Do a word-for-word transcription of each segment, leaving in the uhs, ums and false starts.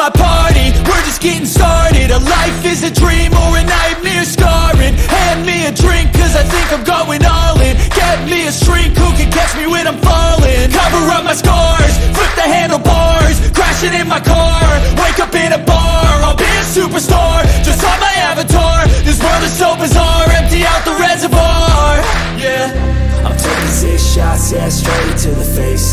my party, we're just getting started. A life is a dream or a nightmare scarring. Hand me a drink cause I think I'm going all in. Get me a shrink who can catch me when I'm falling. Cover up my scars, flip the handlebars. Crashing in my car, wake up in a bar. I'll be a superstar, just on my avatar. This world is so bizarre, empty out the reservoir. Yeah, I'm taking six shots, yeah, straight to the face.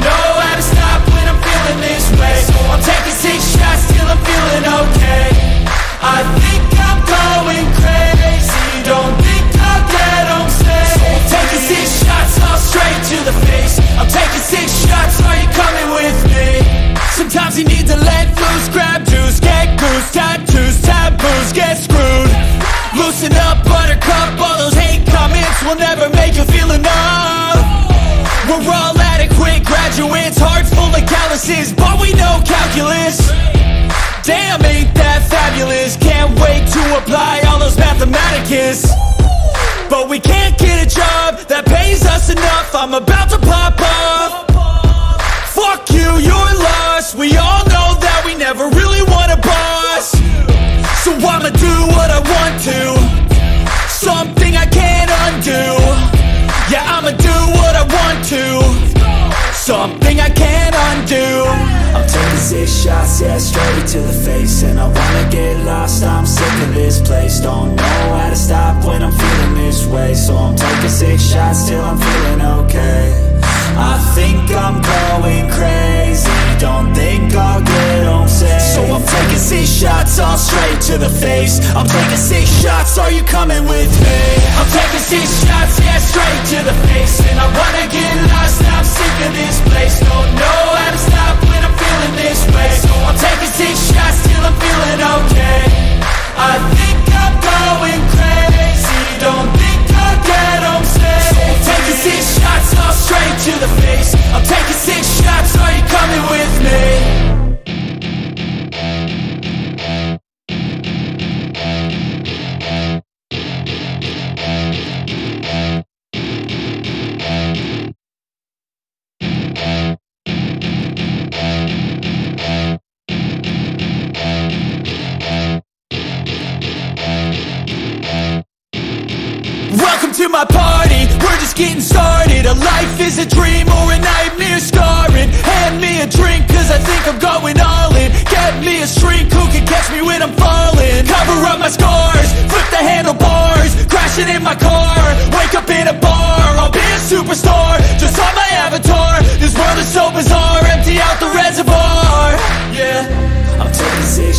know how to stop when I'm feeling this way. So I'm taking six shots till I'm feeling okay. I think I'm going crazy, don't think I'll get on safe. So I'm taking six shots, all straight to the face. I'm taking six shots, are you coming with me? Sometimes you need to let loose, grab juice, get goose. Tattoos, taboos, get screwed. Loosen up, buttercup, all those hate comments will never make you feel enough. We're all adequate graduates, hearts full of calluses, but we know calculus. Damn, ain't that fabulous, can't wait to apply all those mathematicus. But we can't get a job that pays us enough, I'm about to pop off. Fuck you, you're lost, we all know that we never really want a boss. So I'ma do what I want to, something I can't undo. Yeah, I'ma do what I want to, something I can't undo. I'm taking six shots, yeah, straight to the face. And I wanna get lost, I'm sick of this place. Don't know how to stop when I'm feeling this way. So I'm taking six shots till I'm feeling okay. I think I'm going crazy, don't think I'll get on safe. So I'm taking six shots, all straight to the face. I'm taking six shots, are you coming with me? I'm taking six shots, yeah, straight to the face. And I wanna get lost, I'm sick of this place. Don't know how to stop when I'm feeling this way. So I'm taking six shots till I'm feeling okay. I think I'm going crazy, don't think I'll get on safe. So I'm taking six shots, all straight to the face. I'm taking six shots, are you coming with me? To my party, we're just getting started. A life is a dream or a nightmare scarring. Hand me a drink cause I think I'm going all in. Get me a shrink who can catch me when I'm falling. Cover up my scars, flip the handlebars. Crashing in my car, wake up in a bar. I'll be a superstar, just on my avatar. This world is so bizarre, empty out the reservoir. Yeah, I'm taking six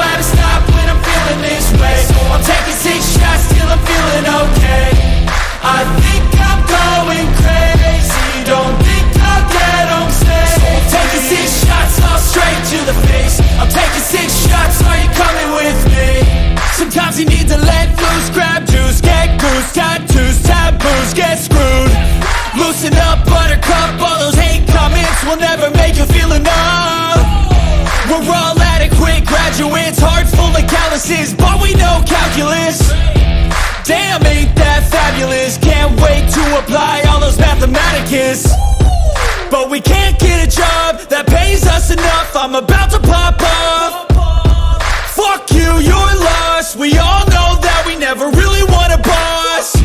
how to stop when I'm feeling this way. So I'm taking six shots till I'm feeling okay. I think I'm going crazy, don't think I'll get on safe. So I'm taking six shots, all straight to the face. I'm taking six shots, are you coming with me? Sometimes you need to let loose, grab juice, get goose. Tattoos, taboos, get screwed. Loosen up, buttercup, all those hate comments will never make you feel enough. We're all adequate graduates, hearts full of calluses, but we know calculus. Damn, ain't that fabulous, can't wait to apply all those mathematicus. But we can't get a job that pays us enough, I'm about to pop off. Fuck you, you're lost, we all know that we never really want a boss.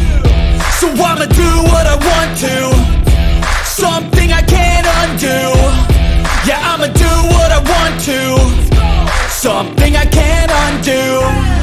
So I'ma do what I want to, something I can't undo. Yeah, I'ma do what I want to, something I can't undo.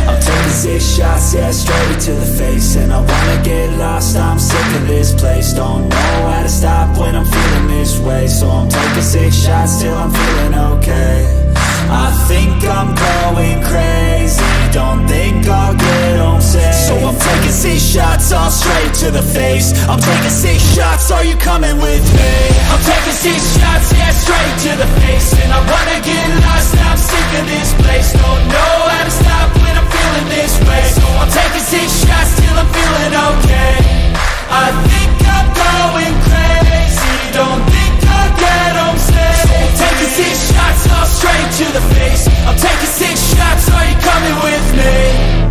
I'm taking six shots, yeah, straight to the face. and I wanna get lost. I'm sick of this place, don't know how to stop when I'm feeling this way. So I'm taking six shots till I'm feeling okay. I think I'm going crazy, don't think I'll get home safe. So I'm taking six shots, all straight to the face. I'm taking six shots, are you coming with me? I'm taking six shots, yeah, straight to the face. And I wanna get lost, I'm sick of this place. Don't know how to stop when I'm feeling this way. So I'm taking six shots till I'm feeling okay. I think I'm going crazy, don't think I'll get home safe. So I'm taking six shots, all straight to the face. I'm taking six shots, are you coming with me?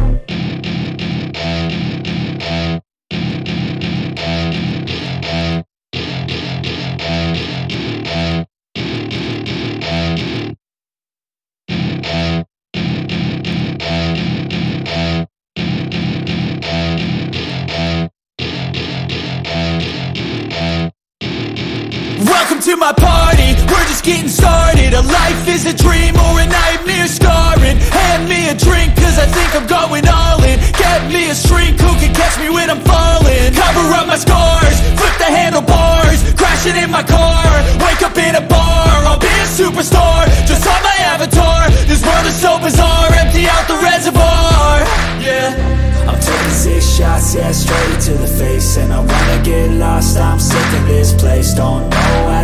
To my party, we're just getting started. A life is a dream or a nightmare scarring. Hand me a drink, cause I think I'm going all in. Get me a shrink who can catch me when I'm falling. Cover up my scars, flip the handlebars. Crashing in my car, wake up in a bar. I'll be a superstar, just on my avatar. This world is so bizarre, empty out the reservoir. Yeah, I'm taking six shots, yeah, straight to the face. And I wanna get lost, I'm sick of this place. Don't know how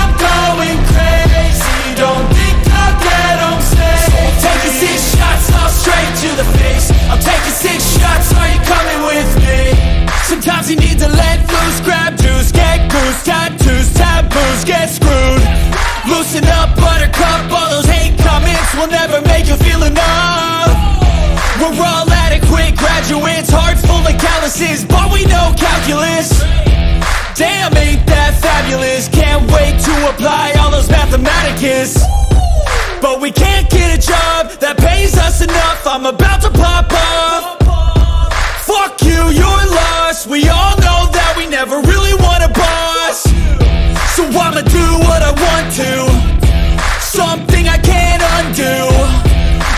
I'm going crazy, don't think I'll get home safe. So I'm taking six shots, all straight to the face. I'm taking six shots, are you coming with me? Sometimes you need to let loose, grab juice, get goose. Tattoos, taboos, get screwed. Loosen up, buttercup, all those hate comments will never make you feel enough. We're all adequate graduates, hearts full of calluses, but we know calculus. Damn, ain't that fabulous? Can't wait to apply all those mathematicus. But we can't get a job that pays us enough. I'm about to pop off. Fuck you, you're lost. We all know that we never really want a boss. So I'ma do what I want to, something I can't undo.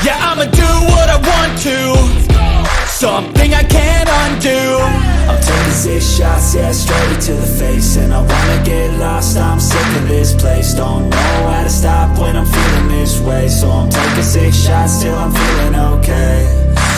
Yeah, I'ma do what I want to, something I can't undo. I'm taking six shots, yeah, straight to the face. And I wanna get lost, I'm sick of this place. Don't know how to stop when I'm feeling this way. So I'm taking six shots till I'm feeling okay.